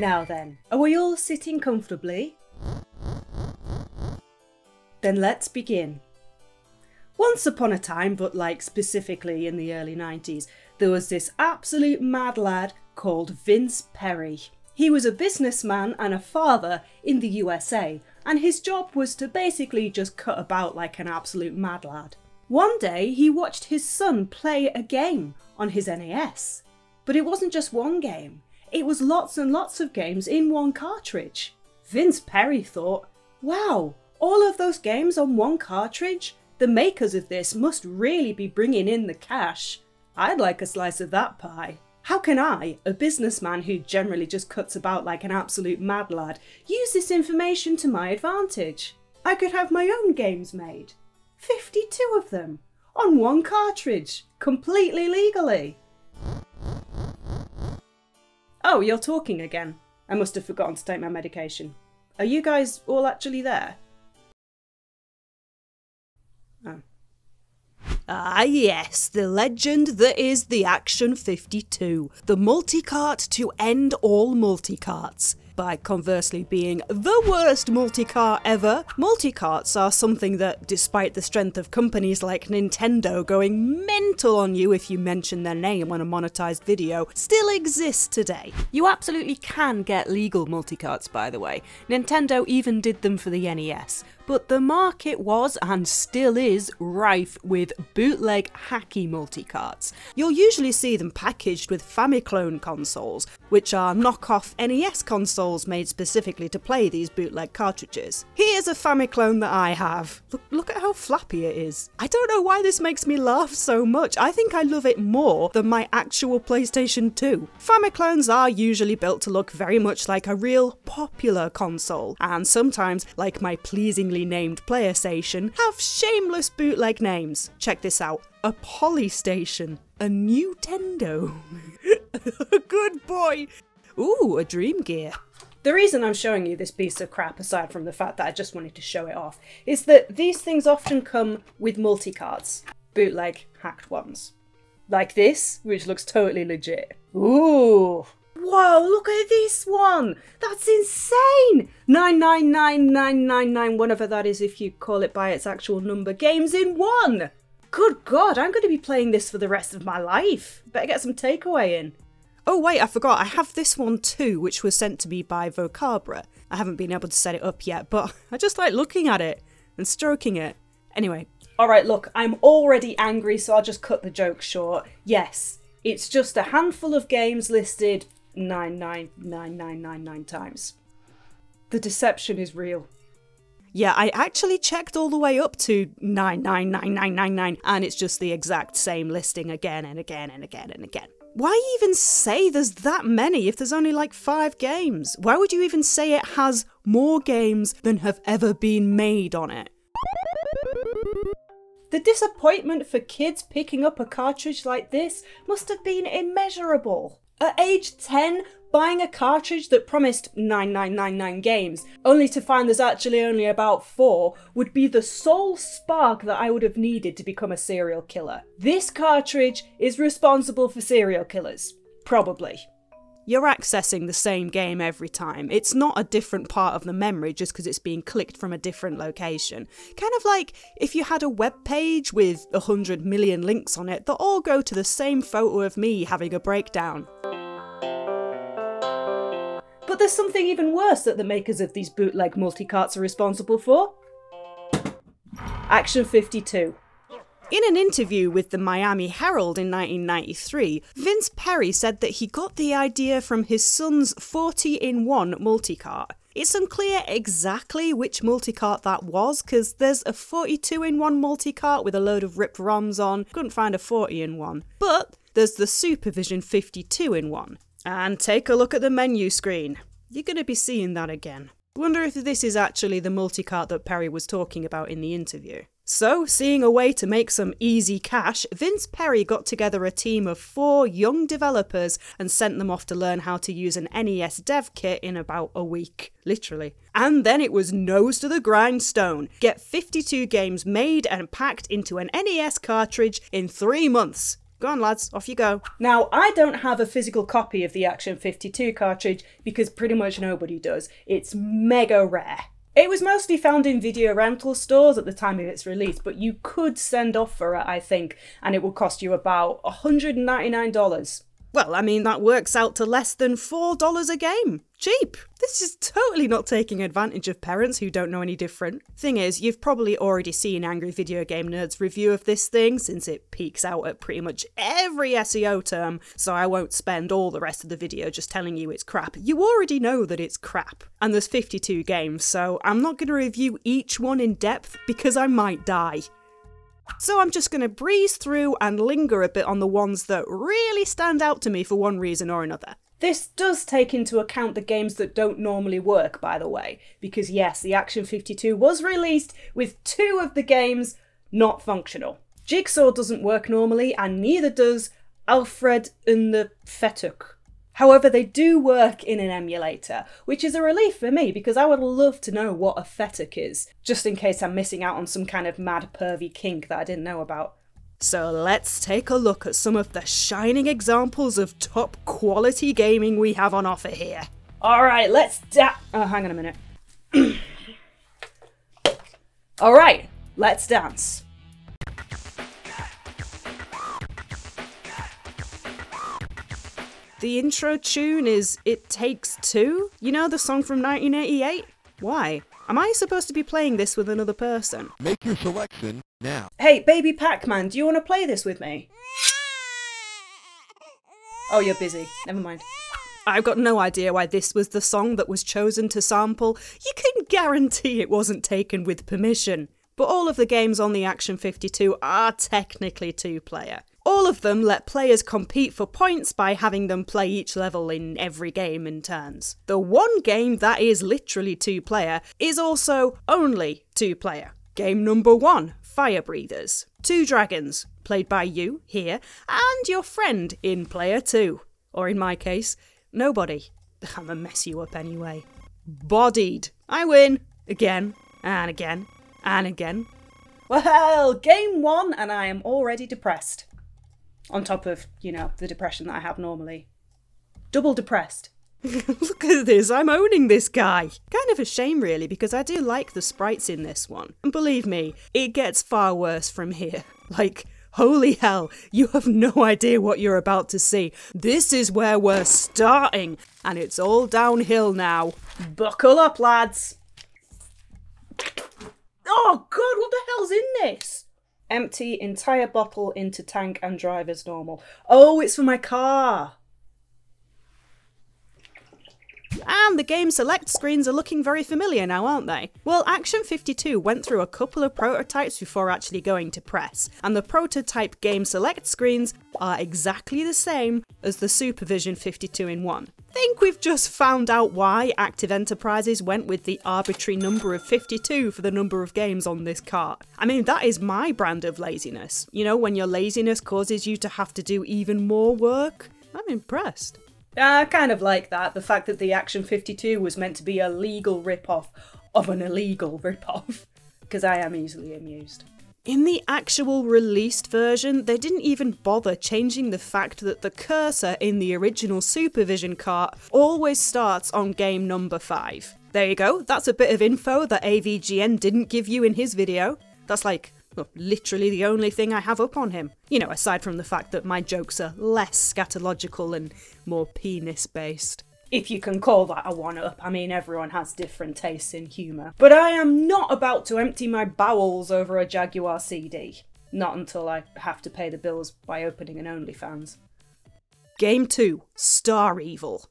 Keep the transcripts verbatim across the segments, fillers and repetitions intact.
Now then, are we all sitting comfortably? Then let's begin. Once upon a time, but like specifically in the early nineties, there was this absolute mad lad called Vince Perry. He was a businessman and a father in the U S A, and his job was to basically just cut about like an absolute mad lad. One day he watched his son play a game on his N E S. But it wasn't just one game, it was lots and lots of games in one cartridge. Vince Perry thought, wow, all of those games on one cartridge? The makers of this must really be bringing in the cash. I'd like a slice of that pie. How can I, a businessman who generally just cuts about like an absolute mad lad, use this information to my advantage? I could have my own games made. fifty-two of them, on one cartridge, completely legally. Oh, you're talking again. I must have forgotten to take my medication. Are you guys all actually there? Oh. Ah yes, the legend that is the Action fifty-two, the multicart to end all multicarts. By conversely being the worst multicart ever, multicarts are something that, despite the strength of companies like Nintendo going mental on you if you mention their name on a monetized video, still exists today. You absolutely can get legal multicarts, by the way. Nintendo even did them for the N E S. But the market was, and still is, rife with bootleg hacky multicarts. You'll usually see them packaged with Famiclone consoles, which are knockoff N E S consoles made specifically to play these bootleg cartridges. Here's a Famiclone that I have. Look, look at how flappy it is. I don't know why this makes me laugh so much. I think I love it more than my actual PlayStation two. Famiclones are usually built to look very much like a real popular console, and sometimes, like my pleasingly named Player Station, have shameless bootleg names. Check this out. A Poly Station. A Nintendo. Good boy. Ooh, a Dream Gear. The reason I'm showing you this piece of crap, aside from the fact that I just wanted to show it off, is that these things often come with multicarts. Bootleg hacked ones. Like this, which looks totally legit. Ooh. Whoa, look at this one! That's insane! nine nine nine nine nine nine, whatever that is if you call it by its actual number, games in one! Good God, I'm going to be playing this for the rest of my life. Better get some takeaway in. Oh wait, I forgot, I have this one too, which was sent to me by Vocabra. I haven't been able to set it up yet, but I just like looking at it and stroking it. Anyway. Alright, look, I'm already angry, so I'll just cut the joke short. Yes, it's just a handful of games listed nine nine nine nine nine nine times. The deception is real. Yeah, I actually checked all the way up to nine nine nine nine nine nine, and it's just the exact same listing again and again and again and again. Why even say there's that many if there's only like five games? Why would you even say it has more games than have ever been made on it? The disappointment for kids picking up a cartridge like this must have been immeasurable. At age ten, buying a cartridge that promised nine nine nine nine games, only to find there's actually only about four, would be the sole spark that I would have needed to become a serial killer. This cartridge is responsible for serial killers. Probably. You're accessing the same game every time. It's not a different part of the memory just because it's being clicked from a different location. Kind of like if you had a web page with a hundred million links on it that all go to the same photo of me having a breakdown. But there's something even worse that the makers of these bootleg multicarts are responsible for. Action fifty-two. In an interview with the Miami Herald in nineteen ninety-three, Vince Perry said that he got the idea from his son's forty in one multicart. It's unclear exactly which multicart that was, because there's a forty-two in one multicart with a load of ripped ROMs on, couldn't find a forty in one. But there's the Supervision fifty-two in one. And take a look at the menu screen. You're going to be seeing that again. Wonder if this is actually the multicart that Perry was talking about in the interview. So, seeing a way to make some easy cash, Vince Perry got together a team of four young developers and sent them off to learn how to use an N E S dev kit in about a week. Literally. And then it was nose to the grindstone. Get fifty-two games made and packed into an N E S cartridge in three months. Go on, lads, off you go. Now, I don't have a physical copy of the Action fifty-two cartridge because pretty much nobody does. It's mega rare. It was mostly found in video rental stores at the time of its release, but you could send off for it, I think, and it would cost you about one hundred ninety-nine dollars. Well, I mean, that works out to less than four dollars a game. Cheap. This is totally not taking advantage of parents who don't know any different. Thing is, you've probably already seen Angry Video Game Nerd's review of this thing, since it peaks out at pretty much every S E O term, so I won't spend all the rest of the video just telling you it's crap. You already know that it's crap. And there's fifty-two games, so I'm not going to review each one in depth because I might die. So I'm just going to breeze through and linger a bit on the ones that really stand out to me for one reason or another. This does take into account the games that don't normally work, by the way, because yes, the Action fifty-two was released with two of the games not functional. Jigsaw doesn't work normally, and neither does Alfred N. the Fettuc. However, they do work in an emulator, which is a relief for me because I would love to know what a fettuc is, just in case I'm missing out on some kind of mad pervy kink that I didn't know about. So let's take a look at some of the shining examples of top quality gaming we have on offer here. Alright, let's da- oh, hang on a minute. Alright, let's dance. The intro tune is It Takes Two? You know, the song from nineteen eighty-eight? Why? Am I supposed to be playing this with another person? Make your selection now. Hey, baby Pac-Man, do you want to play this with me? Oh, you're busy. Never mind. I've got no idea why this was the song that was chosen to sample. You can guarantee it wasn't taken with permission. But all of the games on the Action fifty-two are technically two-player. All of them let players compete for points by having them play each level in every game in turns. The one game that is literally two-player is also only two-player. Game number one, Firebreathers. Two dragons, played by you, here, and your friend in player two. Or in my case, nobody. I'ma mess you up anyway. Bodied. I win. Again, and again, and again. Well, game one, and I am already depressed. On top of, you know, the depression that I have normally. Double depressed. Look at this, I'm owning this guy. Kind of a shame really, because I do like the sprites in this one. And believe me, it gets far worse from here. Like, holy hell, you have no idea what you're about to see. This is where we're starting, and it's all downhill now. Buckle up, lads. Oh God, what the hell's in this? Empty entire bottle into tank and drive as normal. Oh, it's for my car! And the game select screens are looking very familiar now, aren't they? Well, Action fifty-two went through a couple of prototypes before actually going to press, and the prototype game select screens are exactly the same as the Supervision fifty-two in one. I think we've just found out why Active Enterprises went with the arbitrary number of fifty-two for the number of games on this cart. I mean, that is my brand of laziness. You know, when your laziness causes you to have to do even more work? I'm impressed. I kind of like that, the fact that the Action fifty-two was meant to be a legal rip-off of an illegal rip-off, because I am easily amused. In the actual released version, they didn't even bother changing the fact that the cursor in the original Supervision cart always starts on game number five. There you go, that's a bit of info that A V G N didn't give you in his video. That's like, well, literally the only thing I have up on him. You know, aside from the fact that my jokes are less scatological and more penis-based. If you can call that a one-up, I mean everyone has different tastes in humour. But I am not about to empty my bowels over a Jaguar C D. Not until I have to pay the bills by opening an OnlyFans. Game two, Star Evil.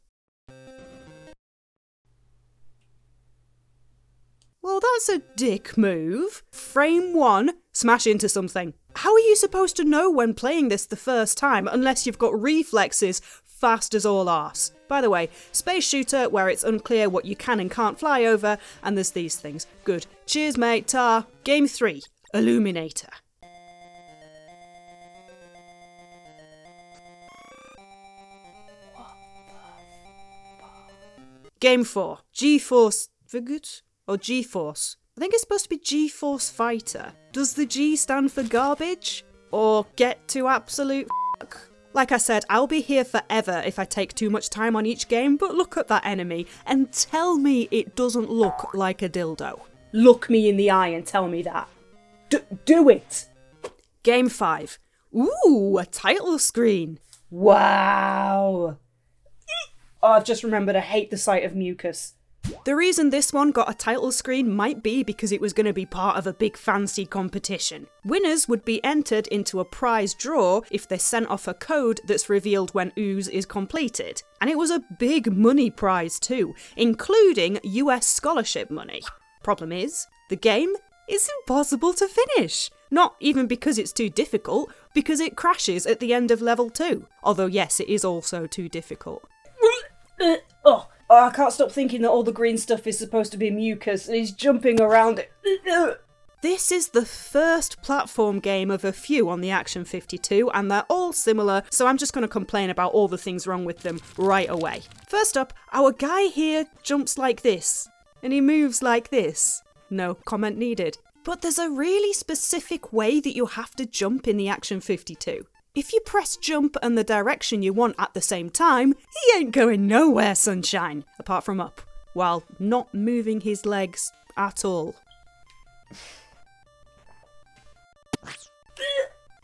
Well, that's a dick move. Frame one, smash into something. How are you supposed to know when playing this the first time unless you've got reflexes fast as all arse? By the way, space shooter where it's unclear what you can and can't fly over, and there's these things. Good. Cheers, mate. Ta. Game three, Illuminator. Game four, G-Force. For good? Or G-Force. I think it's supposed to be G-Force Fighter. Does the G stand for garbage? Or get to absolute Like I said, I'll be here forever if I take too much time on each game, but look at that enemy and tell me it doesn't look like a dildo. Look me in the eye and tell me that. D- do it! Game five. Ooh, a title screen. Wow. Oh, I've just remembered I hate the sight of mucus. The reason this one got a title screen might be because it was going to be part of a big fancy competition. Winners would be entered into a prize draw if they sent off a code that's revealed when Ooze is completed. And it was a big money prize too, including U S scholarship money. Problem is, the game is impossible to finish. Not even because it's too difficult, because it crashes at the end of level two. Although yes, it is also too difficult. Oh. Oh, I can't stop thinking that all the green stuff is supposed to be mucus and he's jumping around it. This is the first platform game of a few on the Action fifty-two and they're all similar, so I'm just going to complain about all the things wrong with them right away. First up, our guy here jumps like this and he moves like this. No comment needed. But there's a really specific way that you have to jump in the Action fifty-two. If you press jump and the direction you want at the same time, he ain't going nowhere, sunshine, apart from up, while not moving his legs at all.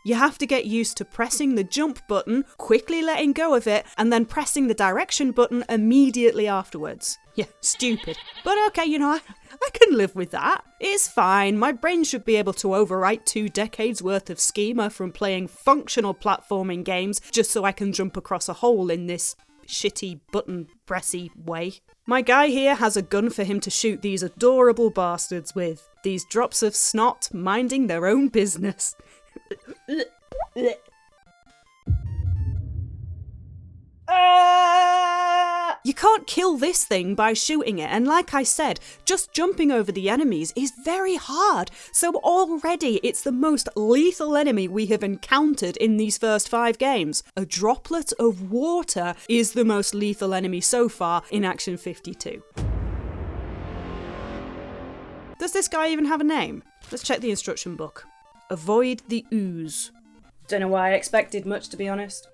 You have to get used to pressing the jump button, quickly letting go of it, and then pressing the direction button immediately afterwards. Yeah, stupid. But okay, you know, I, I can live with that. It's fine, my brain should be able to overwrite two decades worth of schema from playing functional platforming games just so I can jump across a hole in this shitty button pressy way. My guy here has a gun for him to shoot these adorable bastards with. These drops of snot minding their own business. Uh, you can't kill this thing by shooting it, and like I said, just jumping over the enemies is very hard, so already it's the most lethal enemy we have encountered in these first five games. A droplet of water is the most lethal enemy so far in Action fifty-two. Does this guy even have a name? Let's check the instruction book. Avoid the ooze. Don't know why I expected much, to be honest.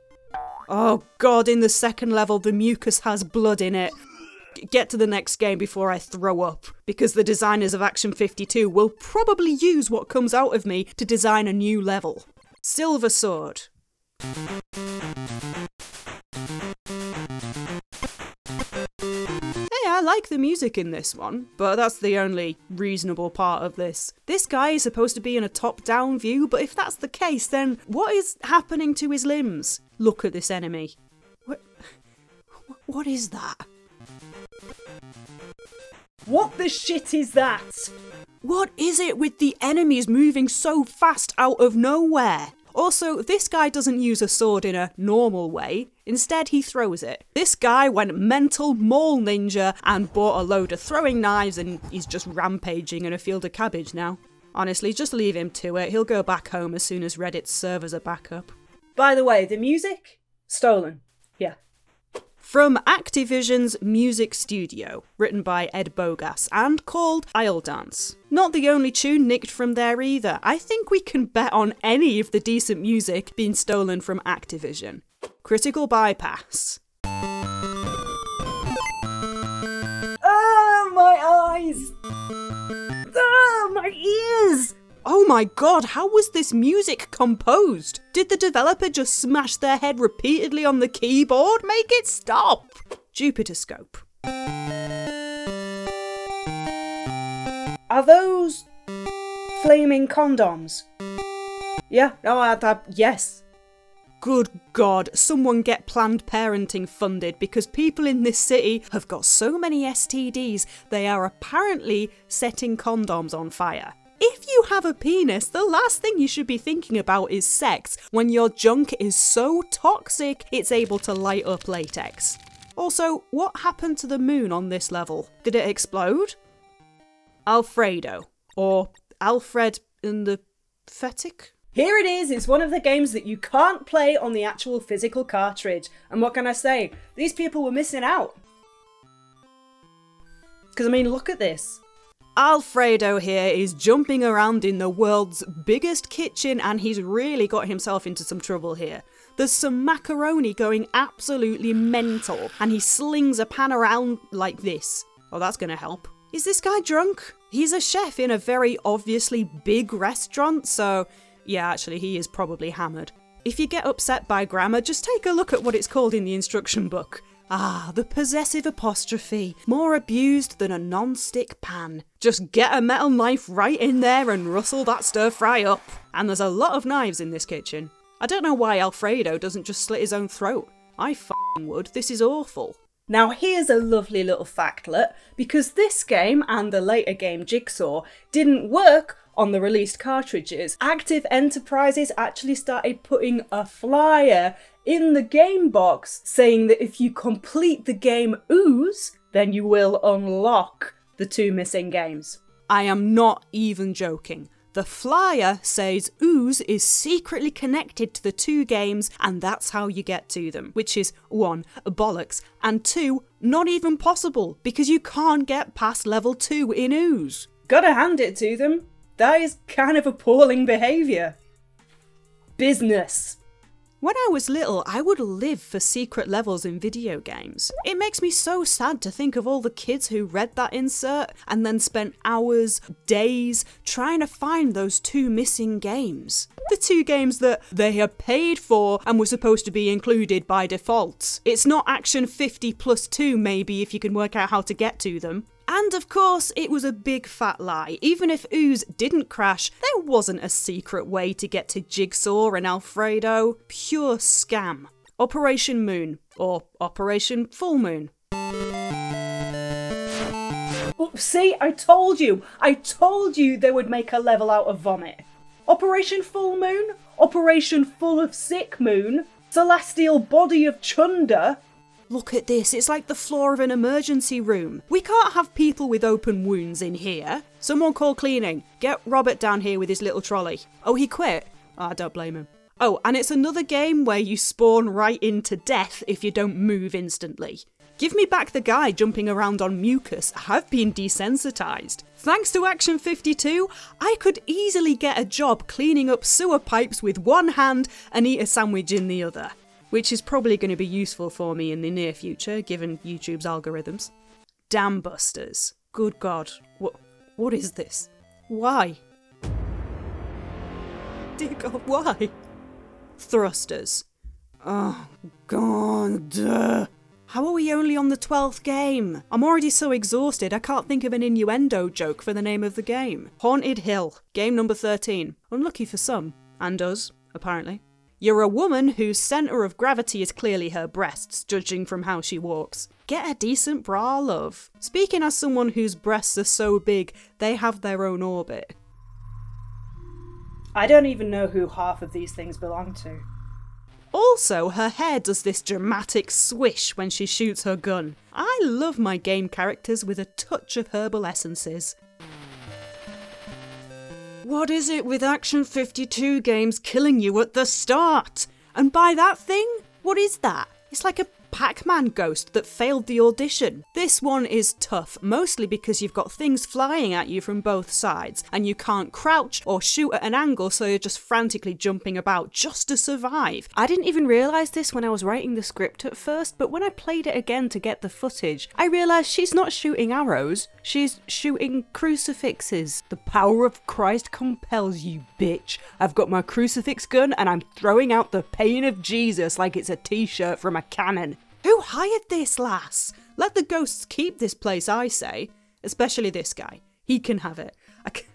Oh god, in the second level the mucus has blood in it. G- get to the next game before I throw up, because the designers of Action fifty-two will probably use what comes out of me to design a new level. Silver Sword. I like the music in this one, but that's the only reasonable part of this. This guy is supposed to be in a top-down view, but if that's the case, then what is happening to his limbs? Look at this enemy. What, what is that? What the shit is that? What is it with the enemies moving so fast out of nowhere? Also, this guy doesn't use a sword in a normal way, instead he throws it. This guy went mental mole ninja and bought a load of throwing knives and he's just rampaging in a field of cabbage now. Honestly, just leave him to it, he'll go back home as soon as Reddit's servers are back up. By the way, the music? Stolen. Yeah. From Activision's Music Studio, written by Ed Bogas and called Isle Dance. Not the only tune nicked from there either. I think we can bet on any of the decent music being stolen from Activision. Critical Bypass. Ah, my eyes! Ah, my ears! Oh my god, how was this music composed? Did the developer just smash their head repeatedly on the keyboard? Make it stop! Jupiter Scope. Are those flaming condoms? Yeah, no, I had that, yes. Good god, someone get Planned Parenting funded because people in this city have got so many S T Ds, they are apparently setting condoms on fire. If you have a penis, the last thing you should be thinking about is sex when your junk is so toxic it's able to light up latex. Also, what happened to the moon on this level? Did it explode? Alfredo, or Alfred N. the Fettuc? Here it is, it's one of the games that you can't play on the actual physical cartridge. And what can I say? These people were missing out. Because I mean, look at this. Alfredo here is jumping around in the world's biggest kitchen and he's really got himself into some trouble here. There's some macaroni going absolutely mental and he slings a pan around like this. Oh, that's gonna help. Is this guy drunk? He's a chef in a very obviously big restaurant, so yeah, actually he is probably hammered. If you get upset by grammar, just take a look at what it's called in the instruction book. Ah, the possessive apostrophe, more abused than a non-stick pan. Just get a metal knife right in there and rustle that stir-fry up. And there's a lot of knives in this kitchen. I don't know why Alfredo doesn't just slit his own throat. I f***ing would, this is awful. Now here's a lovely little factlet, because this game and the later game Jigsaw didn't work on the released cartridges. Active Enterprises actually started putting a flyer in the game box saying that if you complete the game Ooze, then you will unlock the two missing games. I am not even joking. The flyer says Ooze is secretly connected to the two games and that's how you get to them, which is one, bollocks, and two, not even possible because you can't get past level two in Ooze. Gotta hand it to them. That is kind of appalling behaviour. Business. When I was little, I would live for secret levels in video games. It makes me so sad to think of all the kids who read that insert and then spent hours, days, trying to find those two missing games. The two games that they had paid for and were supposed to be included by default. It's not Action fifty plus two maybe if you can work out how to get to them. And of course, it was a big fat lie. Even if Ooze didn't crash, there wasn't a secret way to get to Jigsaw and Alfredo. Pure scam. Operation Moon, or Operation Full Moon. Oops, see, I told you! I told you they would make a level out of vomit. Operation Full Moon, Operation Full of Sick Moon, Celestial Body of Chunder. Look at this, it's like the floor of an emergency room. We can't have people with open wounds in here. Someone call cleaning. Get Robert down here with his little trolley. Oh, he quit? Oh, I don't blame him. Oh, and it's another game where you spawn right into death if you don't move instantly. Give me back the guy jumping around on mucus. I've been desensitised. Thanks to Action fifty-two, I could easily get a job cleaning up sewer pipes with one hand and eat a sandwich in the other. Which is probably going to be useful for me in the near future, given YouTube's algorithms. Dam busters. Good God. What, what is this? Why? Dear God, why? Thrusters. Oh, God. How are we only on the twelfth game? I'm already so exhausted I can't think of an innuendo joke for the name of the game. Haunted Hill. Game number thirteen. Unlucky for some. And us, apparently. You're a woman whose centre of gravity is clearly her breasts, judging from how she walks. Get a decent bra, love. Speaking as someone whose breasts are so big, they have their own orbit. I don't even know who half of these things belong to. Also, her hair does this dramatic swish when she shoots her gun. I love my game characters with a touch of herbal essences. What is it with Action fifty-two games killing you at the start? And by that thing? What is that? It's like a Pac-Man ghost that failed the audition. This one is tough, mostly because you've got things flying at you from both sides, and you can't crouch or shoot at an angle, so you're just frantically jumping about just to survive. I didn't even realise this when I was writing the script at first, but when I played it again to get the footage, I realised she's not shooting arrows, she's shooting crucifixes. The power of Christ compels you, bitch. I've got my crucifix gun and I'm throwing out the pain of Jesus like it's a t-shirt from a cannon. Who hired this lass? Let the ghosts keep this place, I say. Especially this guy. He can have it. I can't,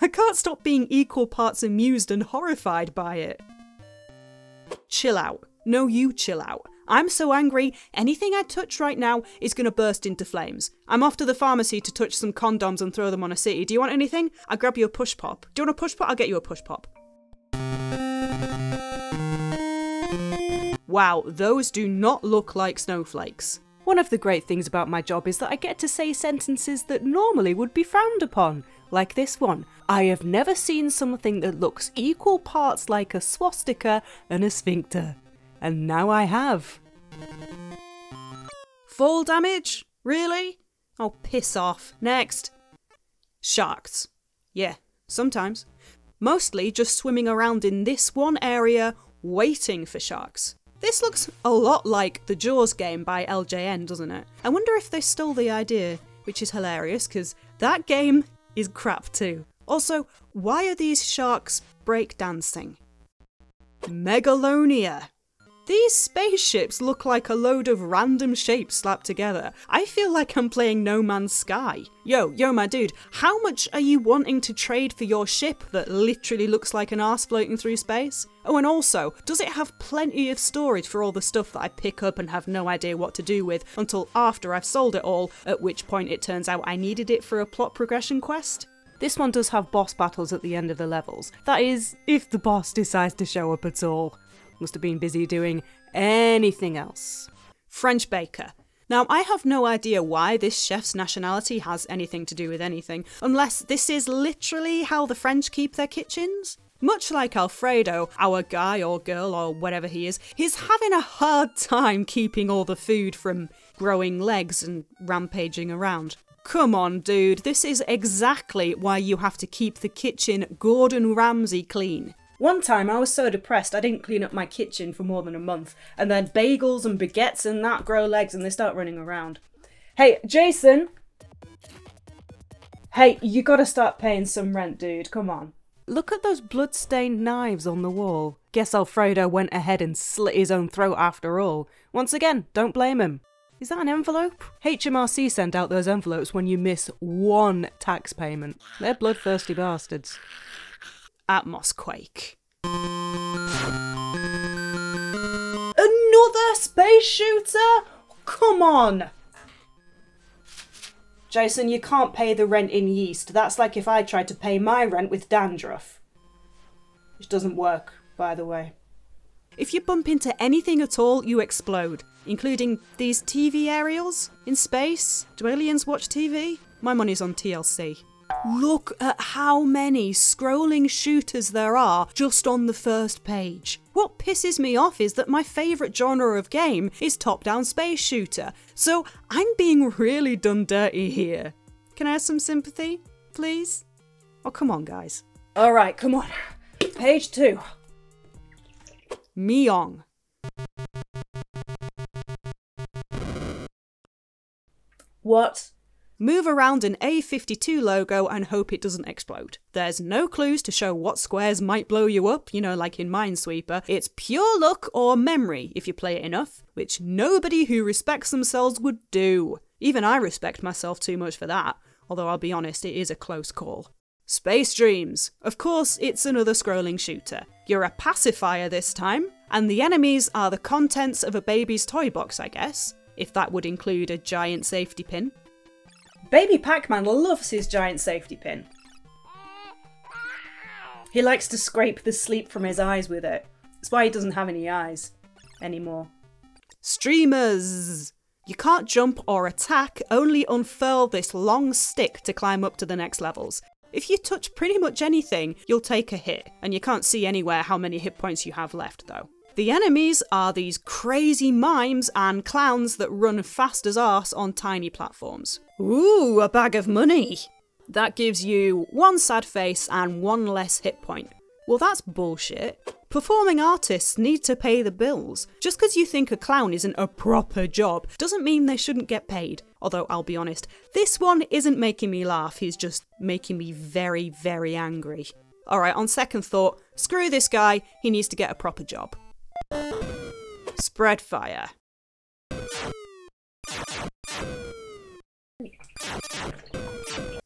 I can't stop being equal parts amused and horrified by it. Chill out. No, you chill out. I'm so angry, anything I touch right now is gonna burst into flames. I'm off to the pharmacy to touch some condoms and throw them on a city. Do you want anything? I'll grab you a push pop. Do you want a push pop? I'll get you a push pop. Wow, those do not look like snowflakes. One of the great things about my job is that I get to say sentences that normally would be frowned upon, like this one. I have never seen something that looks equal parts like a swastika and a sphincter. And now I have. Fall damage? Really? Oh, piss off. Next. Sharks. Yeah, sometimes. Mostly just swimming around in this one area, waiting for sharks. This looks a lot like the Jaws game by L J N, doesn't it? I wonder if they stole the idea, which is hilarious, because that game is crap too. Also, why are these sharks breakdancing? Megalonia. These spaceships look like a load of random shapes slapped together. I feel like I'm playing No Man's Sky. Yo, yo my dude, how much are you wanting to trade for your ship that literally looks like an arse floating through space? Oh, and also, does it have plenty of storage for all the stuff that I pick up and have no idea what to do with until after I've sold it all, at which point it turns out I needed it for a plot progression quest? This one does have boss battles at the end of the levels. That is, if the boss decides to show up at all. Must have been busy doing anything else. French baker. Now, I have no idea why this chef's nationality has anything to do with anything, unless this is literally how the French keep their kitchens. Much like Alfredo, our guy or girl or whatever he is, he's having a hard time keeping all the food from growing legs and rampaging around. Come on, dude, this is exactly why you have to keep the kitchen Gordon Ramsay clean. One time I was so depressed I didn't clean up my kitchen for more than a month, and then bagels and baguettes and that grow legs and they start running around. Hey, Jason! Hey, you gotta start paying some rent, dude, come on. Look at those blood-stained knives on the wall. Guess Alfredo went ahead and slit his own throat after all. Once again, don't blame him. Is that an envelope? H M R C send out those envelopes when you miss one tax payment. They're bloodthirsty bastards. Atmos quake. Another space shooter? Come on! Jason, you can't pay the rent in yeast. That's like if I tried to pay my rent with dandruff. Which doesn't work, by the way. If you bump into anything at all, you explode, including these T V aerials in space. Do aliens watch T V? My money's on T L C. Look at how many scrolling shooters there are just on the first page. What pisses me off is that my favourite genre of game is top-down space shooter, so I'm being really done dirty here. Can I have some sympathy, please? Oh, come on, guys. Alright, come on. Page two. Meong. What? Move around an A fifty-two logo and hope it doesn't explode. There's no clues to show what squares might blow you up, you know, like in Minesweeper. It's pure luck or memory if you play it enough, which nobody who respects themselves would do. Even I respect myself too much for that, although I'll be honest, it is a close call. Space Dreams. Of course, it's another scrolling shooter. You're a pacifier this time, and the enemies are the contents of a baby's toy box, I guess, if that would include a giant safety pin. Baby Pac-Man loves his giant safety pin. He likes to scrape the sleep from his eyes with it. That's why he doesn't have any eyes anymore. Streamers! You can't jump or attack, only unfurl this long stick to climb up to the next levels. If you touch pretty much anything, you'll take a hit, and you can't see anywhere how many hit points you have left though. The enemies are these crazy mimes and clowns that run fast as arse on tiny platforms. Ooh, a bag of money! That gives you one sad face and one less hit point. Well, that's bullshit. Performing artists need to pay the bills. Just because you think a clown isn't a proper job doesn't mean they shouldn't get paid. Although, I'll be honest, this one isn't making me laugh, he's just making me very, very angry. Alright, on second thought, screw this guy, he needs to get a proper job. Spread fire.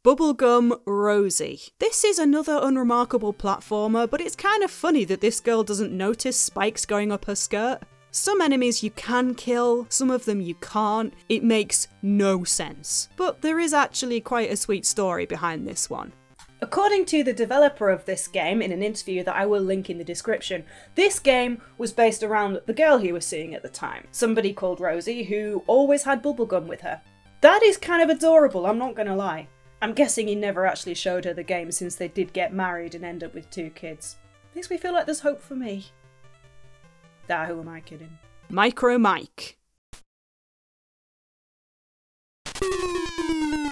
Bubblegum Rosie. This is another unremarkable platformer, but it's kind of funny that this girl doesn't notice spikes going up her skirt. Some enemies you can kill, some of them you can't. It makes no sense. But there is actually quite a sweet story behind this one. According to the developer of this game in an interview that I will link in the description, this game was based around the girl he was seeing at the time, somebody called Rosie who always had bubblegum with her. That is kind of adorable, I'm not gonna lie. I'm guessing he never actually showed her the game since they did get married and end up with two kids. Makes me feel like there's hope for me. Nah, who am I kidding? Micro Mike.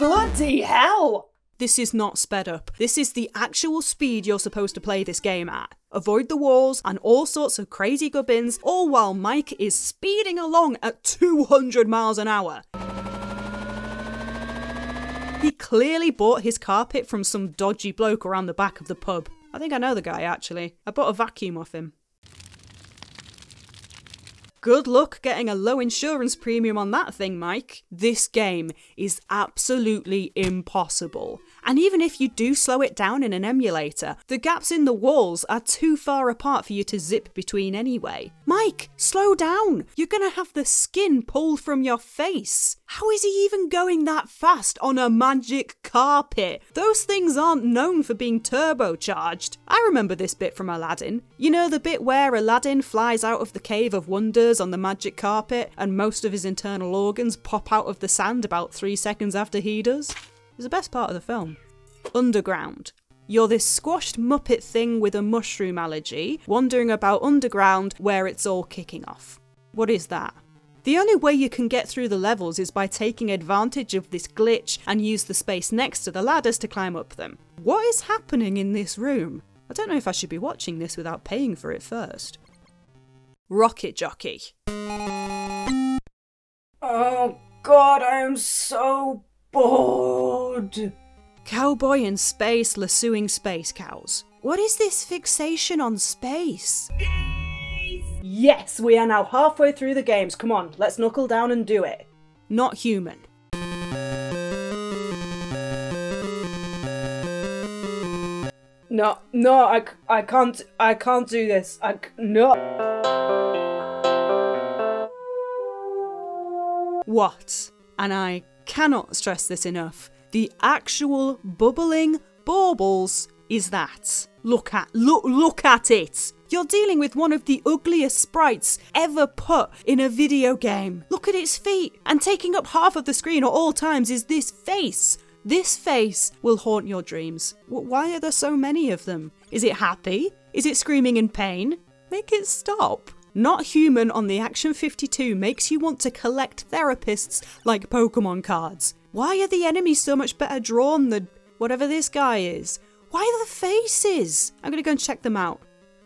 Bloody hell! This is not sped up. This is the actual speed you're supposed to play this game at. Avoid the walls and all sorts of crazy gubbins, all while Mike is speeding along at two hundred miles an hour. He clearly bought his carpet from some dodgy bloke around the back of the pub. I think I know the guy, actually. I bought a vacuum off him. Good luck getting a low insurance premium on that thing, Mike. This game is absolutely impossible. And even if you do slow it down in an emulator, the gaps in the walls are too far apart for you to zip between anyway. Mike, slow down! You're gonna have the skin pulled from your face! How is he even going that fast on a magic carpet? Those things aren't known for being turbocharged. I remember this bit from Aladdin. You know the bit where Aladdin flies out of the Cave of Wonders on the magic carpet and most of his internal organs pop out of the sand about three seconds after he does? It's the best part of the film. Underground. You're this squashed Muppet thing with a mushroom allergy, wandering about underground where it's all kicking off. What is that? The only way you can get through the levels is by taking advantage of this glitch and use the space next to the ladders to climb up them. What is happening in this room? I don't know if I should be watching this without paying for it first. Rocket Jockey. Oh God, I am so bored! Cowboy in space lassoing space cows. What is this fixation on space? Space! Yes, we are now halfway through the games. Come on, let's knuckle down and do it. Not Human. No, no, I, I can't, I can't do this. I, no. What? And I cannot stress this enough. The actual bubbling baubles is that. Look at, look, look at it. You're dealing with one of the ugliest sprites ever put in a video game. Look at its feet. And taking up half of the screen at all times is this face. This face will haunt your dreams. Why are there so many of them? Is it happy? Is it screaming in pain? Make it stop. Not Human on the Action fifty-two makes you want to collect therapists like Pokemon cards. Why are the enemies so much better drawn than whatever this guy is? Why are the faces? I'm gonna go and check them out.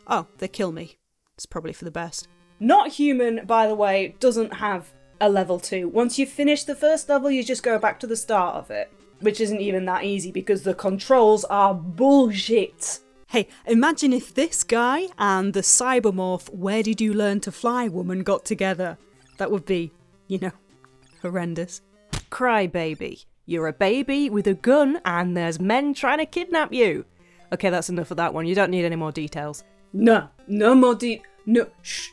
Oh, they kill me. It's probably for the best. Not Human, by the way, doesn't have a level two. Once you finish the first level, you just go back to the start of it, which isn't even that easy because the controls are bullshit. Hey, imagine if this guy and the cybermorph Where Did You Learn to Fly woman got together. That would be, you know, horrendous. Crybaby. You're a baby with a gun and there's men trying to kidnap you. Okay, that's enough of that one. You don't need any more details. No, no more de- no, shh,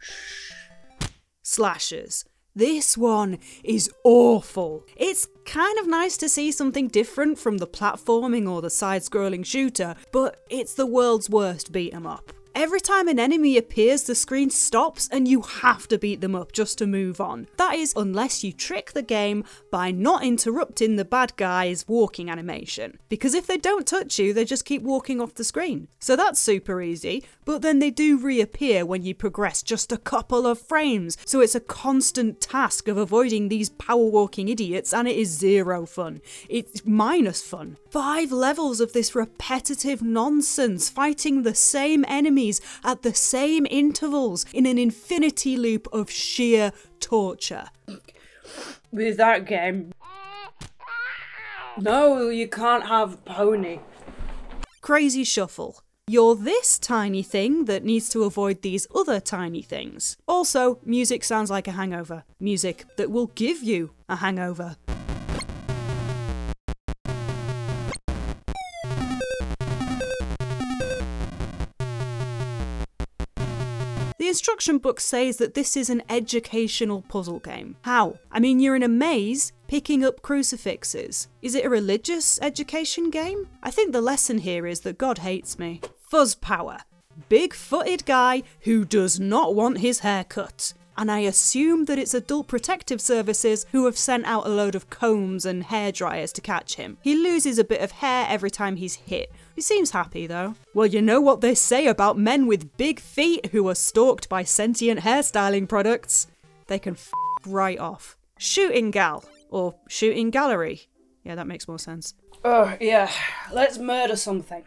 shh. Slashers. This one is awful. It's kind of nice to see something different from the platforming or the side-scrolling shooter, but it's the world's worst beat-em-up. Every time an enemy appears, the screen stops and you have to beat them up just to move on. That is, unless you trick the game by not interrupting the bad guy's walking animation. Because if they don't touch you, they just keep walking off the screen. So that's super easy, but then they do reappear when you progress just a couple of frames. So it's a constant task of avoiding these power-walking idiots, and it is zero fun. It's minus fun. Five levels of this repetitive nonsense, fighting the same enemy at the same intervals in an infinity loop of sheer torture. With that game, no, you can't have pony. Crazy Shuffle. You're this tiny thing that needs to avoid these other tiny things. Also, music sounds like a hangover. Music that will give you a hangover. The instruction book says that this is an educational puzzle game. How? I mean, you're in a maze picking up crucifixes. Is it a religious education game? I think the lesson here is that God hates me. Fuzz Power. Big-footed guy who does not want his hair cut. And I assume that it's Adult Protective Services who have sent out a load of combs and hair dryers to catch him. He loses a bit of hair every time he's hit. He seems happy though. Well, you know what they say about men with big feet who are stalked by sentient hairstyling products. They can f*** right off. Shooting Gal, or Shooting Gallery. Yeah, that makes more sense. Oh, yeah. Let's murder something.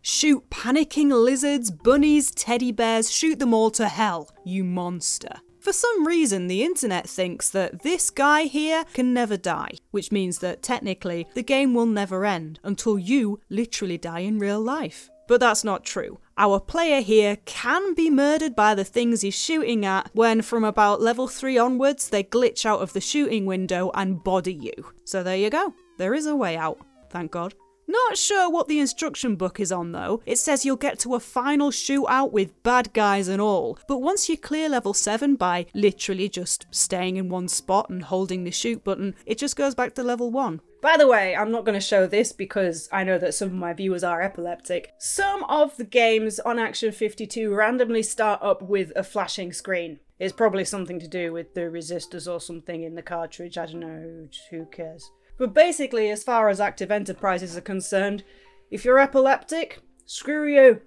Shoot panicking lizards, bunnies, teddy bears, shoot them all to hell, you monster. For some reason, the internet thinks that this guy here can never die, which means that technically the game will never end until you literally die in real life. But that's not true. Our player here can be murdered by the things he's shooting at when from about level three onwards they glitch out of the shooting window and body you. So there you go. There is a way out. Thank God. Not sure what the instruction book is on though. It says you'll get to a final shootout with bad guys and all, but once you clear level seven by literally just staying in one spot and holding the shoot button, it just goes back to level one. By the way, I'm not going to show this because I know that some of my viewers are epileptic. Some of the games on Action fifty-two randomly start up with a flashing screen. It's probably something to do with the resistors or something in the cartridge, I don't know, who cares. But basically, as far as Active Enterprises are concerned, if you're epileptic, screw you.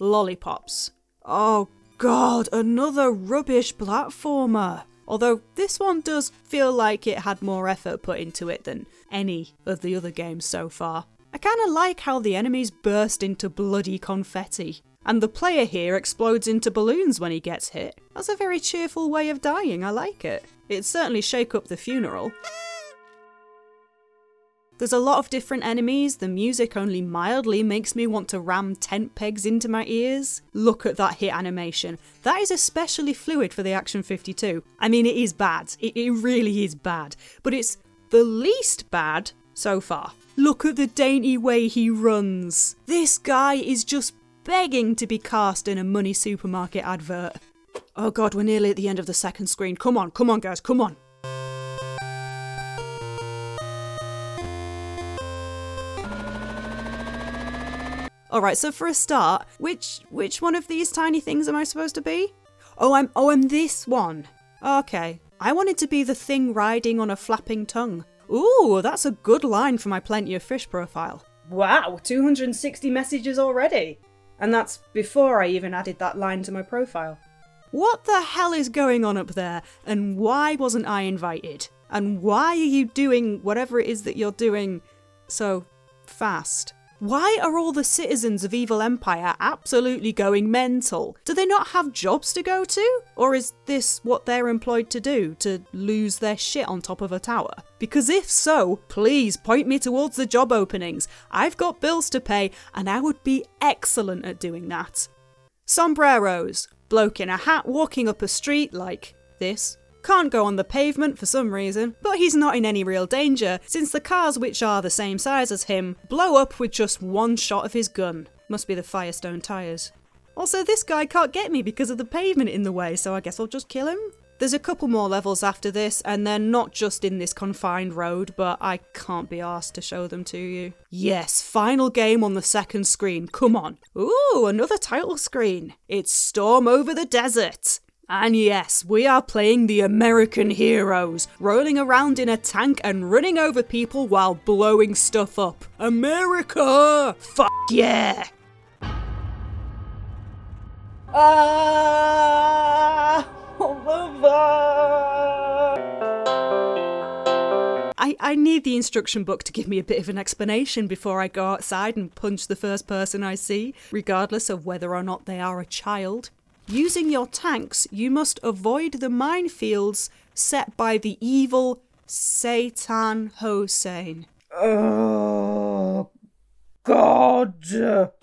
Lollipops. Oh god, another rubbish platformer. Although this one does feel like it had more effort put into it than any of the other games so far. I kinda like how the enemies burst into bloody confetti. And the player here explodes into balloons when he gets hit. That's a very cheerful way of dying, I like it. It'd certainly shake up the funeral. There's a lot of different enemies, the music only mildly makes me want to ram tent pegs into my ears. Look at that hit animation. That is especially fluid for the Action fifty-two. I mean, it is bad. It, it really is bad. But it's the least bad so far. Look at the dainty way he runs. This guy is just begging to be cast in a Money Supermarket advert. Oh god, we're nearly at the end of the second screen. Come on, come on guys, come on. Alright, so for a start, which which one of these tiny things am I supposed to be? Oh, I'm oh I'm this one. Okay. I wanted to be the thing riding on a flapping tongue. Ooh, that's a good line for my Plenty of Fish profile. Wow, two hundred sixty messages already. And that's before I even added that line to my profile. What the hell is going on up there? And why wasn't I invited? And why are you doing whatever it is that you're doing so fast? Why are all the citizens of Evil Empire absolutely going mental? Do they not have jobs to go to? Or is this what they're employed to do, to lose their shit on top of a tower? Because if so, please point me towards the job openings. I've got bills to pay and I would be excellent at doing that. Sombreros. Bloke in a hat walking up a street like this. Can't go on the pavement for some reason, but he's not in any real danger since the cars, which are the same size as him, blow up with just one shot of his gun. Must be the Firestone tyres. Also, this guy can't get me because of the pavement in the way, so I guess I'll just kill him. There's a couple more levels after this, and they're not just in this confined road, but I can't be arsed to show them to you. Yes, final game on the second screen, come on. Ooh, another title screen. It's Storm Over the Desert. And yes, we are playing the American heroes, rolling around in a tank and running over people while blowing stuff up. America! Fuck yeah! Ah! I, I need the instruction book to give me a bit of an explanation before I go outside and punch the first person I see, regardless of whether or not they are a child. Using your tanks, you must avoid the minefields set by the evil Satan Hossein. Oh, God.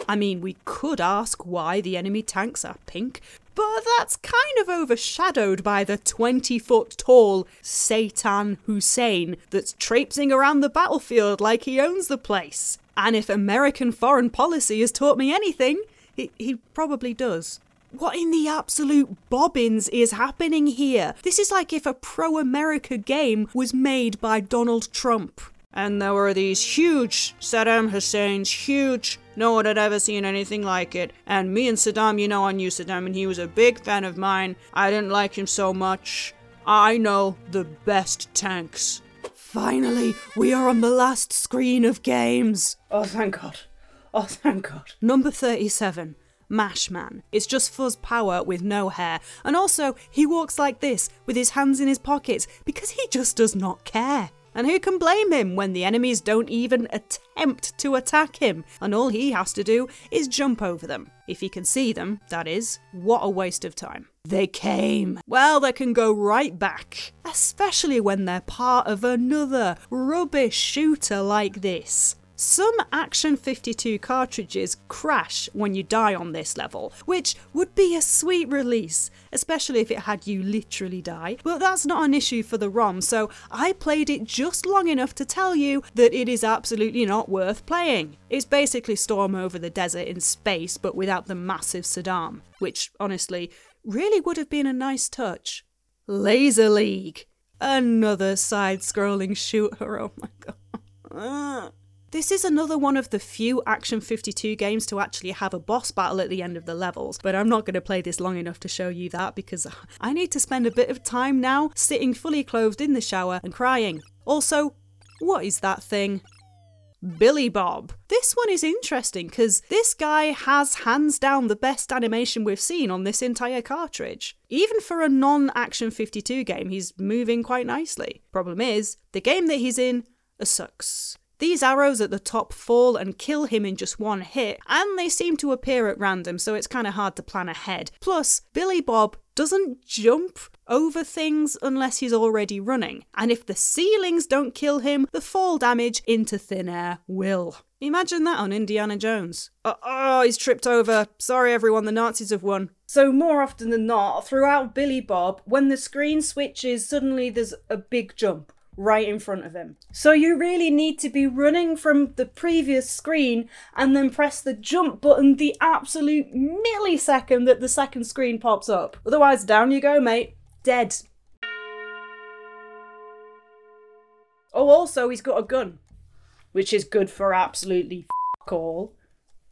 I mean, we could ask why the enemy tanks are pink, but that's kind of overshadowed by the twenty foot tall Satan Hossein that's traipsing around the battlefield like he owns the place. And if American foreign policy has taught me anything, he, he probably does. What in the absolute bobbins is happening here? This is like if a pro-America game was made by Donald Trump. And there were these huge, Saddam Hussein's huge, no one had ever seen anything like it. And me and Saddam, you know I knew Saddam and he was a big fan of mine. I didn't like him so much. I know the best tanks. Finally, we are on the last screen of games. Oh, thank God. Oh, thank God. Number thirty-seven. Mash Man. It's just Fuzz Power with no hair, and also he walks like this with his hands in his pockets because he just does not care. And who can blame him when the enemies don't even attempt to attack him, and all he has to do is jump over them. If he can see them, that is. What a waste of time. They came. Well, they can go right back. Especially when they're part of another rubbish shooter like this. Some Action fifty-two cartridges crash when you die on this level, which would be a sweet release, especially if it had you literally die, but that's not an issue for the ROM, so I played it just long enough to tell you that it is absolutely not worth playing. It's basically Storm Over the Desert in space, but without the massive Saddam, which, honestly, really would have been a nice touch. Laser League. Another side-scrolling shooter, oh my god. This is another one of the few Action fifty-two games to actually have a boss battle at the end of the levels, but I'm not going to play this long enough to show you that because I need to spend a bit of time now sitting fully clothed in the shower and crying. Also, what is that thing? Billy Bob. This one is interesting because this guy has hands down the best animation we've seen on this entire cartridge. Even for a non-Action fifty-two game, he's moving quite nicely. Problem is, the game that he's in sucks. These arrows at the top fall and kill him in just one hit, and they seem to appear at random, so it's kind of hard to plan ahead. Plus, Billy Bob doesn't jump over things unless he's already running, and if the ceilings don't kill him, the fall damage into thin air will. Imagine that on Indiana Jones. Oh, oh, he's tripped over. Sorry everyone, the Nazis have won. So more often than not, throughout Billy Bob, when the screen switches, suddenly there's a big jump right in front of him. So you really need to be running from the previous screen and then press the jump button the absolute millisecond that the second screen pops up. Otherwise, down you go, mate. Dead. Oh, also, he's got a gun, which is good for absolutely f*** all.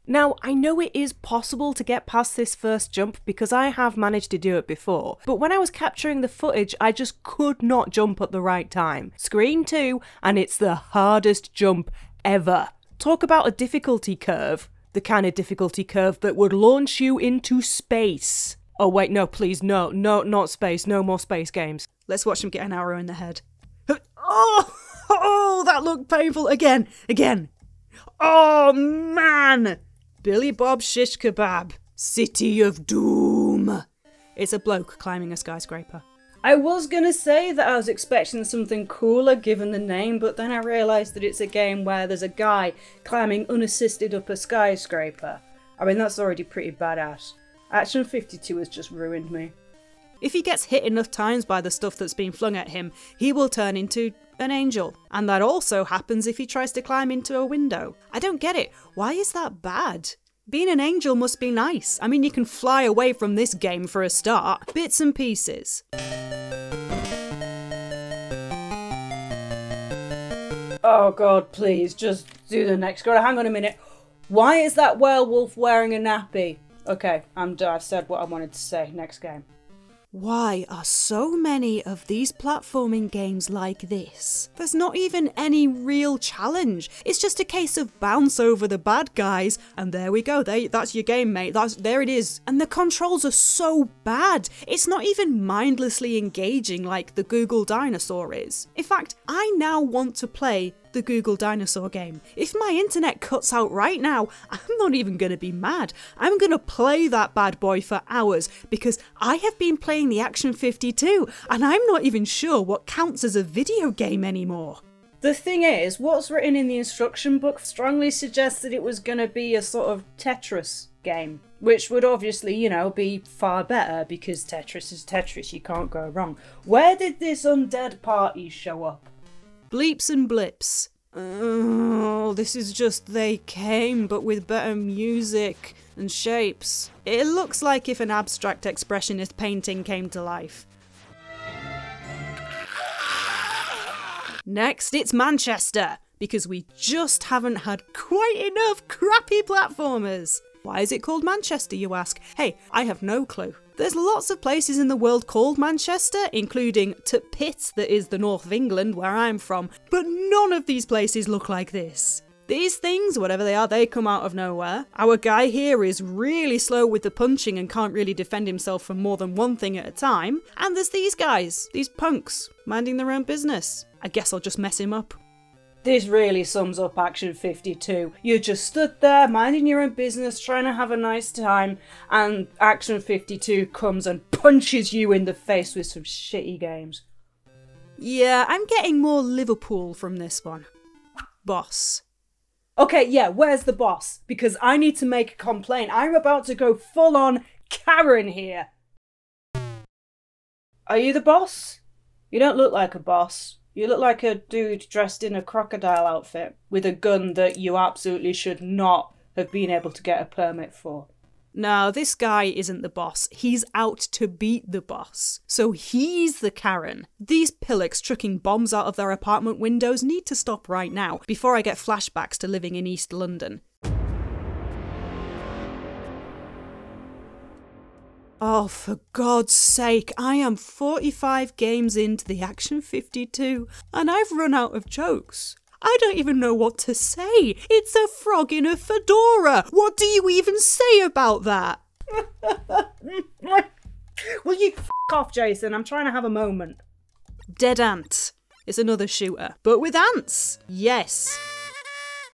Now, I know it is possible to get past this first jump because I have managed to do it before, but when I was capturing the footage, I just could not jump at the right time. Screen two, and it's the hardest jump ever. Talk about a difficulty curve. The kind of difficulty curve that would launch you into space. Oh wait, no, please, no, no, not space, no more space games. Let's watch him get an arrow in the head. Oh, oh, that looked painful. Again, again. Oh, man! Billy Bob Shish Kebab, City of Doom. It's a bloke climbing a skyscraper. I was gonna say that I was expecting something cooler given the name, but then I realised that it's a game where there's a guy climbing unassisted up a skyscraper. I mean, that's already pretty badass. Action fifty-two has just ruined me. If he gets hit enough times by the stuff that's been flung at him, he will turn into an angel. And that also happens if he tries to climb into a window. I don't get it. Why is that bad? Being an angel must be nice. I mean, you can fly away from this game for a start. Bits and pieces. Oh god, please, just do the next. God, hang on a minute. Why is that werewolf wearing a nappy? Okay, I'm done. I've said what I wanted to say. Next game. Why are so many of these platforming games like this? There's not even any real challenge. It's just a case of bounce over the bad guys and there we go. There, that's your game, mate. That's, there it is. And the controls are so bad. It's not even mindlessly engaging like the Google Dinosaur is. In fact, I now want to play the Google Dinosaur game. If my internet cuts out right now, I'm not even going to be mad. I'm going to play that bad boy for hours because I have been playing the Action fifty-two and I'm not even sure what counts as a video game anymore. The thing is, what's written in the instruction book strongly suggests that it was going to be a sort of Tetris game, which would obviously, you know, be far better because Tetris is Tetris, you can't go wrong. Where did this undead party show up? Bleeps and blips. Oh, this is just They Came, but with better music and shapes. It looks like if an abstract expressionist painting came to life. Next, it's Manchester, because we just haven't had quite enough crappy platformers. Why is it called Manchester, you ask? Hey, I have no clue. There's lots of places in the world called Manchester, including to Pitt, that is the north of England where I'm from, but none of these places look like this. These things, whatever they are, they come out of nowhere. Our guy here is really slow with the punching and can't really defend himself from more than one thing at a time. And there's these guys, these punks, minding their own business. I guess I'll just mess him up. This really sums up Action fifty-two. You just stood there, minding your own business, trying to have a nice time, and Action fifty-two comes and punches you in the face with some shitty games. Yeah, I'm getting more Liverpool from this one. Boss. Okay, yeah, where's the boss? Because I need to make a complaint. I'm about to go full-on Karen here. Are you the boss? You don't look like a boss. You look like a dude dressed in a crocodile outfit with a gun that you absolutely should not have been able to get a permit for. No, this guy isn't the boss. He's out to beat the boss. So he's the Karen. These pillocks chucking bombs out of their apartment windows need to stop right now before I get flashbacks to living in East London. Oh, for God's sake, I am forty-five games into the Action fifty-two and I've run out of jokes. I don't even know what to say. It's a frog in a fedora. What do you even say about that? Will you f*** off, Jason? I'm trying to have a moment. Dead Ant is another shooter, but with ants. Yes.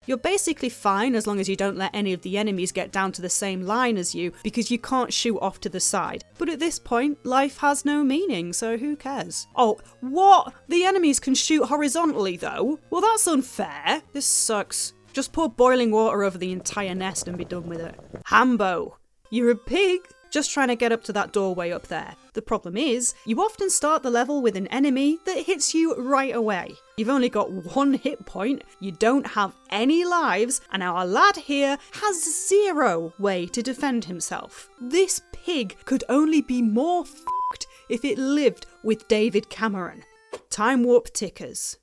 You're basically fine as long as you don't let any of the enemies get down to the same line as you, because you can't shoot off to the side. But at this point, life has no meaning, so who cares? Oh, what? The enemies can shoot horizontally though? Well, that's unfair. This sucks. Just pour boiling water over the entire nest and be done with it. Hambo. You're a pig. Just trying to get up to that doorway up there. The problem is, you often start the level with an enemy that hits you right away. You've only got one hit point, you don't have any lives, and our lad here has zero way to defend himself. This pig could only be more fucked if it lived with David Cameron. Time warp tickers.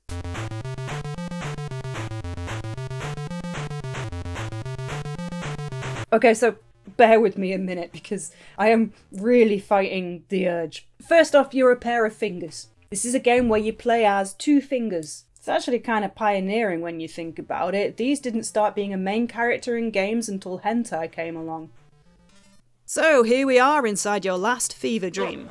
Okay, so bear with me a minute because I am really fighting the urge. First off, you're a pair of fingers. This is a game where you play as two fingers. It's actually kind of pioneering when you think about it. These didn't start being a main character in games until hentai came along. So here we are inside your last fever dream.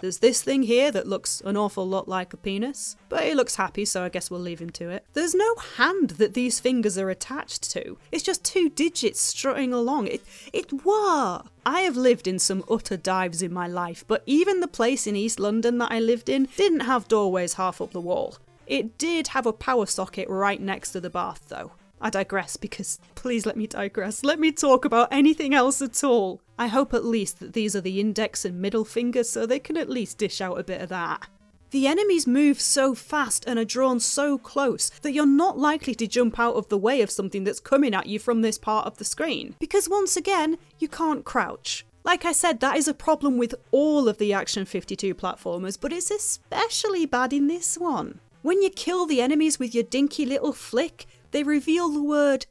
There's this thing here that looks an awful lot like a penis, but he looks happy, so I guess we'll leave him to it. There's no hand that these fingers are attached to. It's just two digits strutting along. It, it, what? I have lived in some utter dives in my life, but even the place in East London that I lived in didn't have doorways half up the wall. It did have a power socket right next to the bath though. I digress because, please let me digress, let me talk about anything else at all. I hope at least that these are the index and middle fingers so they can at least dish out a bit of that. The enemies move so fast and are drawn so close that you're not likely to jump out of the way of something that's coming at you from this part of the screen. Because once again, you can't crouch. Like I said, that is a problem with all of the Action fifty-two platformers, but it's especially bad in this one. When you kill the enemies with your dinky little flick, they reveal the word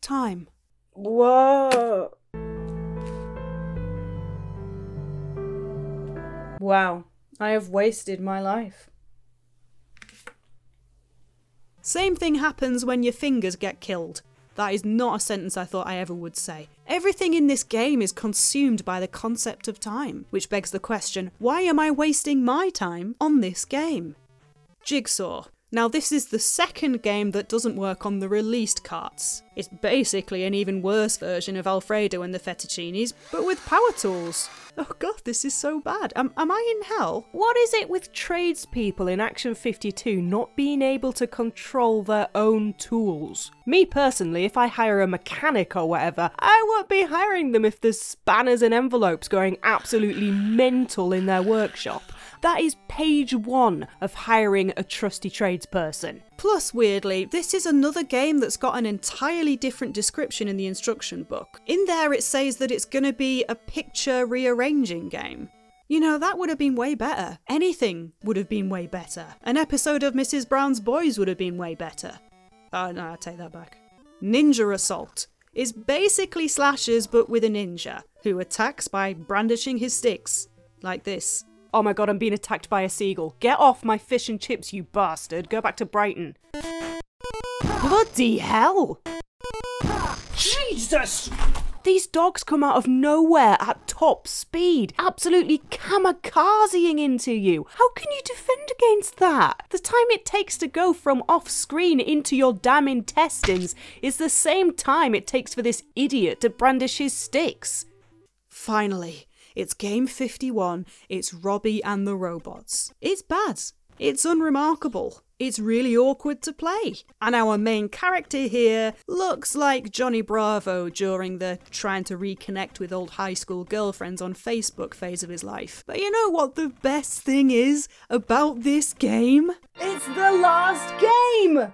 time. Whoa. Wow, I have wasted my life. Same thing happens when your fingers get killed. That is not a sentence I thought I ever would say. Everything in this game is consumed by the concept of time, which begs the question, why am I wasting my time on this game? Jigsaw. Now this is the second game that doesn't work on the released carts. It's basically an even worse version of Alfredo and the Fettuccinis, but with power tools. Oh god, this is so bad. Am, am I in hell? What is it with tradespeople in Action fifty-two not being able to control their own tools? Me personally, if I hire a mechanic or whatever, I won't be hiring them if there's spanners and envelopes going absolutely mental in their workshop. That is page one of hiring a trusty tradesperson. Plus, weirdly, this is another game that's got an entirely different description in the instruction book. In there it says that it's going to be a picture rearranging game. You know, that would have been way better. Anything would have been way better. An episode of Missus Brown's Boys would have been way better. Oh no, I take that back. Ninja Assault is basically slashers but with a ninja, who attacks by brandishing his sticks, like this. Oh my god, I'm being attacked by a seagull. Get off my fish and chips, you bastard. Go back to Brighton. Bloody hell! Jesus! These dogs come out of nowhere at top speed, absolutely kamikazeing into you. How can you defend against that? The time it takes to go from off-screen into your damn intestines is the same time it takes for this idiot to brandish his sticks. Finally, it's game fifty-one, it's Robbie and the Robots. It's bad. It's unremarkable. It's really awkward to play. And our main character here looks like Johnny Bravo during the trying to reconnect with old high school girlfriends on Facebook phase of his life. But you know what the best thing is about this game? It's the last game!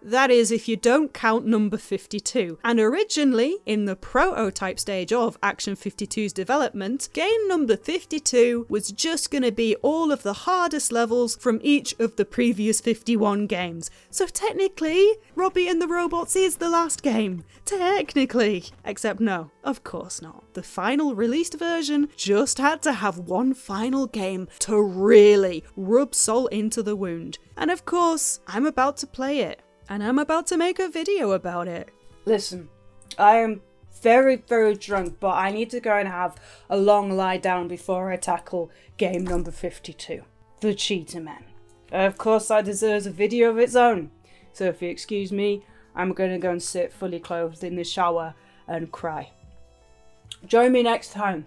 That is, if you don't count number fifty-two. And originally, in the prototype stage of Action fifty-two's development, game number fifty-two was just going to be all of the hardest levels from each of the previous fifty-one games. So technically, Robbie and the Robots is the last game. Technically. Except no, of course not. The final released version just had to have one final game to really rub salt into the wound. And of course, I'm about to play it. And I'm about to make a video about it. Listen, I am very, very drunk, but I need to go and have a long lie down before I tackle game number fifty-two, The Cheetah Man. Of course, that deserves a video of its own. So if you excuse me, I'm going to go and sit fully clothed in the shower and cry. Join me next time.